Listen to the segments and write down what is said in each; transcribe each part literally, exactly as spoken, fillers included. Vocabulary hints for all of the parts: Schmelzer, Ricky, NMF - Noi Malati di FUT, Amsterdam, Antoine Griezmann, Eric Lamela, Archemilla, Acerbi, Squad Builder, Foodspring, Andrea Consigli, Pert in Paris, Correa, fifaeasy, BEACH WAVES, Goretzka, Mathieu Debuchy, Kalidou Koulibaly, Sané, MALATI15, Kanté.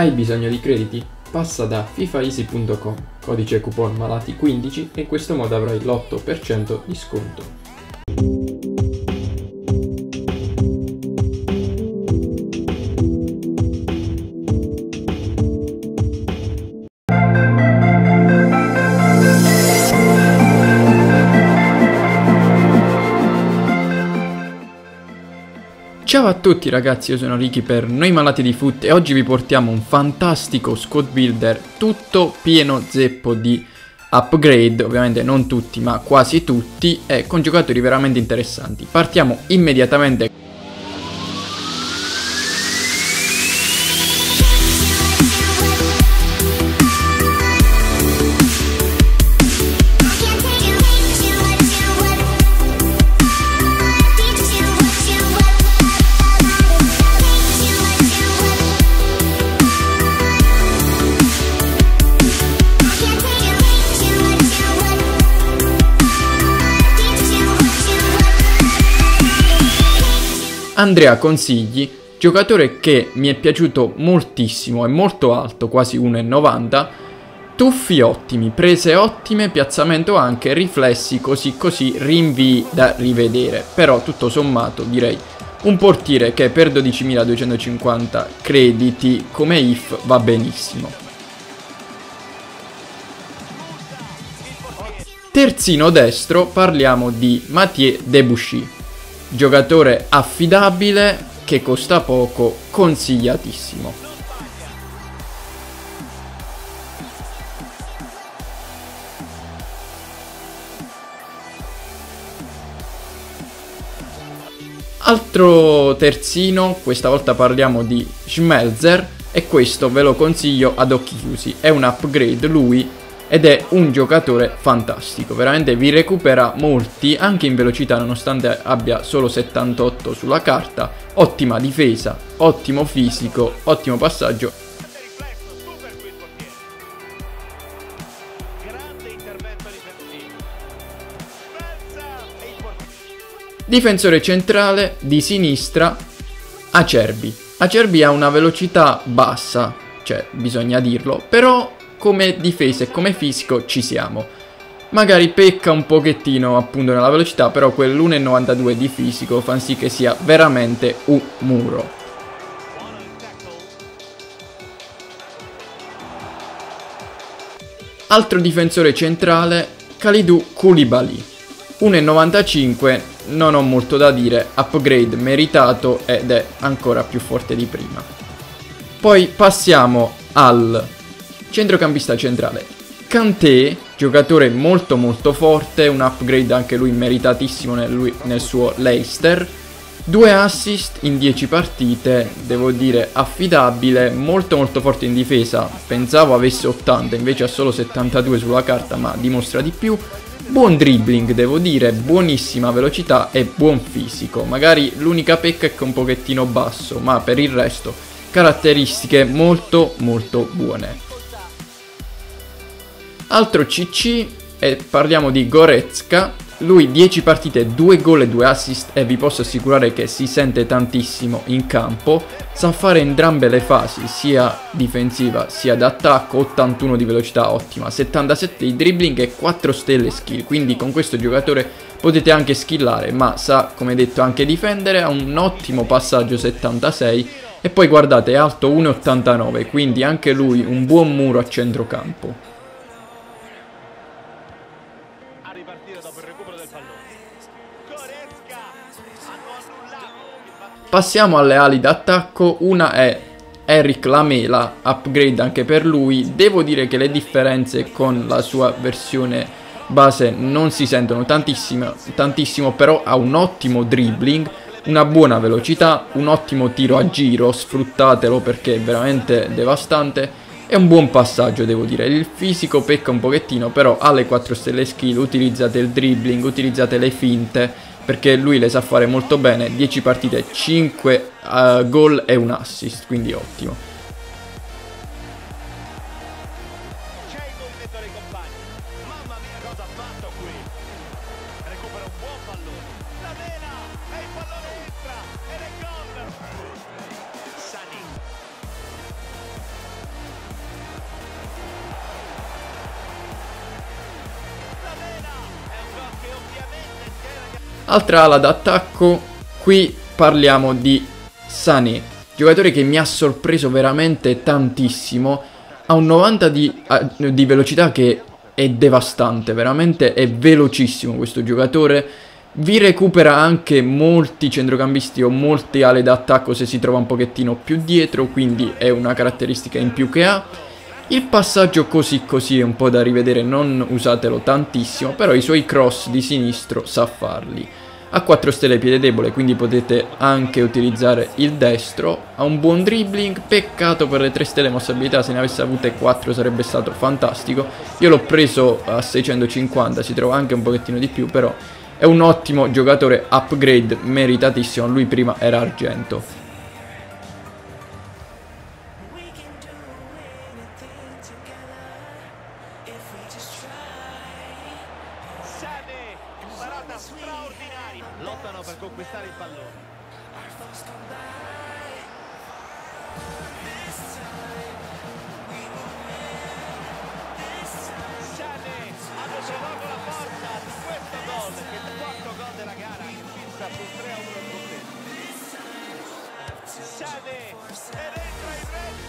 Hai bisogno di crediti? Passa da fifaeasy punto com, codice coupon malati quindici e in questo modo avrai l'otto per cento di sconto. Ciao a tutti ragazzi, io sono Ricky per Noi Malati di FUT e oggi vi portiamo un fantastico squad builder tutto pieno zeppo di upgrade, ovviamente non tutti ma quasi tutti, e con giocatori veramente interessanti. Partiamo immediatamente. Andrea Consigli, giocatore che mi è piaciuto moltissimo, è molto alto, quasi uno e novanta, tuffi ottimi, prese ottime, piazzamento anche, riflessi così così, rinvii da rivedere, però tutto sommato direi un portiere che per dodicimiladuecentocinquanta crediti come I F va benissimo. Terzino destro parliamo di Mathieu Debuchy. Giocatore affidabile, che costa poco, consigliatissimo. Altro terzino, questa volta parliamo di Schmelzer e questo ve lo consiglio ad occhi chiusi. È un upgrade lui ed è un giocatore fantastico, veramente vi recupera molti, anche in velocità nonostante abbia solo settantotto sulla carta, ottima difesa, ottimo fisico, ottimo passaggio. Difensore centrale di sinistra, Acerbi. Acerbi ha una velocità bassa, cioè bisogna dirlo, però come difesa e come fisico ci siamo. Magari pecca un pochettino appunto nella velocità, però quell'uno e novantadue di fisico fa sì che sia veramente un muro. Altro difensore centrale, Kalidou Koulibaly, uno e novantacinque, non ho molto da dire, upgrade meritato ed è ancora più forte di prima. Poi passiamo al centrocampista centrale, Kanté, giocatore molto molto forte, un upgrade anche lui meritatissimo nel, lui, nel suo Leicester, due assist in dieci partite, devo dire affidabile, molto molto forte in difesa, pensavo avesse ottanta, invece ha solo settantadue sulla carta ma dimostra di più, buon dribbling devo dire, buonissima velocità e buon fisico, magari l'unica pecca è che è un pochettino basso, ma per il resto caratteristiche molto molto buone. Altro C C e parliamo di Goretzka, lui dieci partite, due gol e due assist e vi posso assicurare che si sente tantissimo in campo, sa fare entrambe le fasi, sia difensiva sia d'attacco, ottantuno di velocità ottima, settantasette di dribbling e quattro stelle skill, quindi con questo giocatore potete anche skillare, ma sa come detto anche difendere, ha un ottimo passaggio settantasei e poi guardate è alto uno e ottantanove, quindi anche lui un buon muro a centrocampo. Passiamo alle ali d'attacco, una è Eric Lamela, upgrade anche per lui, devo dire che le differenze con la sua versione base non si sentono tantissimo, tantissimo però ha un ottimo dribbling, una buona velocità, un ottimo tiro a giro, sfruttatelo perché è veramente devastante e un buon passaggio devo dire, il fisico pecca un pochettino però ha le quattro stelle skill, utilizzate il dribbling, utilizzate le finte, perché lui le sa fare molto bene, dieci partite, cinque uh, gol e un assist, quindi ottimo. Altra ala d'attacco, qui parliamo di Sané, giocatore che mi ha sorpreso veramente tantissimo. Ha un novanta di, di velocità che è devastante, veramente è velocissimo questo giocatore. Vi recupera anche molti centrocampisti o molte ali d'attacco se si trova un pochettino più dietro, quindi è una caratteristica in più che ha. Il passaggio così così è un po' da rivedere, non usatelo tantissimo, però i suoi cross di sinistro sa farli. Ha quattro stelle piede debole, quindi potete anche utilizzare il destro. Ha un buon dribbling, peccato per le tre stelle mossa abilità, se ne avesse avute quattro sarebbe stato fantastico. Io l'ho preso a seicentocinquanta, si trova anche un pochettino di più, però è un ottimo giocatore upgrade, meritatissimo, lui prima era argento. Lottano per conquistare il pallone.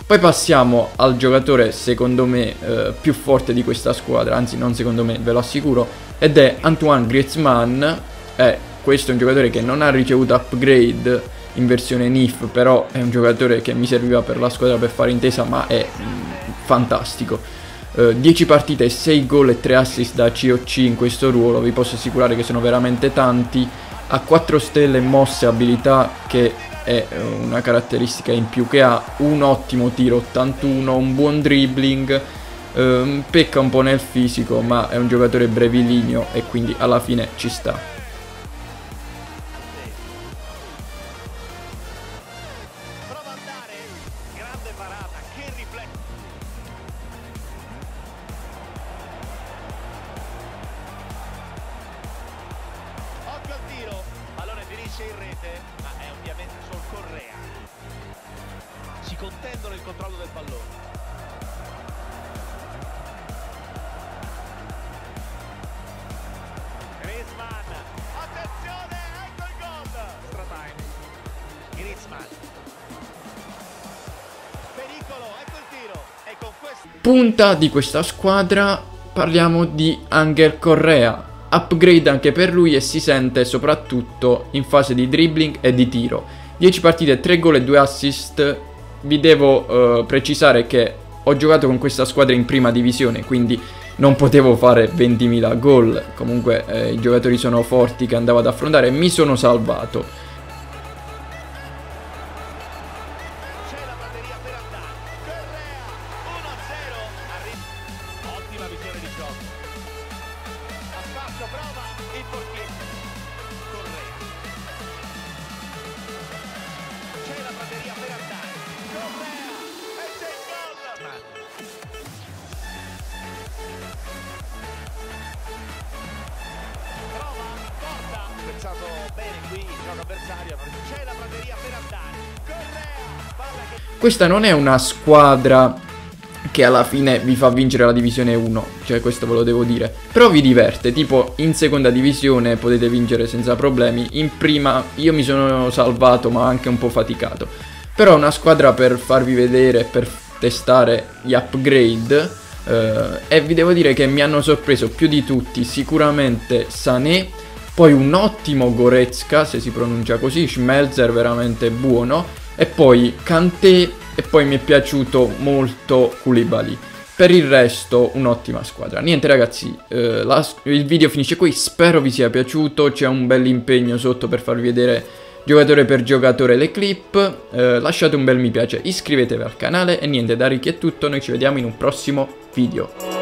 Poi passiamo al giocatore secondo me eh, più forte di questa squadra, anzi non secondo me, ve lo assicuro, ed è Antoine Griezmann. Eh, questo è un giocatore che non ha ricevuto upgrade in versione N I F, però è un giocatore che mi serviva per la squadra per fare intesa, ma è mh, fantastico. Eh, dieci partite, sei gol e tre assist da C O C in questo ruolo, vi posso assicurare che sono veramente tanti. Ha quattro stelle mosse abilità che è una caratteristica in più che ha, un ottimo tiro ottantuno, un buon dribbling, ehm, pecca un po' nel fisico, ma è un giocatore brevilineo e quindi alla fine ci sta. In rete, ma è ovviamente sul Correa. Si contendono il controllo del pallone. Griezmann, attenzione, ecco il gol! Extra time. Griezmann. Pericolo, ecco il tiro. E con questo punta di questa squadra parliamo di Angel Correa. Upgrade anche per lui e si sente soprattutto in fase di dribbling e di tiro. dieci partite, tre gol e due assist. Vi devo eh, precisare che ho giocato con questa squadra in prima divisione, quindi non potevo fare ventimila gol. Comunque eh, i giocatori sono forti che andavo ad affrontare e mi sono salvato. Questa non è una squadra che alla fine vi fa vincere la divisione uno, cioè questo ve lo devo dire, però vi diverte, tipo in seconda divisione potete vincere senza problemi, in prima io mi sono salvato ma anche un po' faticato, però è una squadra per farvi vedere, per testare gli upgrade. eh, e vi devo dire che mi hanno sorpreso più di tutti sicuramente Sané, poi un ottimo Goretzka, se si pronuncia così, Schmelzer veramente buono, e poi Kanté, e poi mi è piaciuto molto Koulibaly. Per il resto un'ottima squadra. Niente ragazzi, eh, la, il video finisce qui, spero vi sia piaciuto, c'è un bel impegno sotto per farvi vedere giocatore per giocatore le clip, eh, lasciate un bel mi piace, iscrivetevi al canale e niente, da Ricky è tutto, noi ci vediamo in un prossimo video.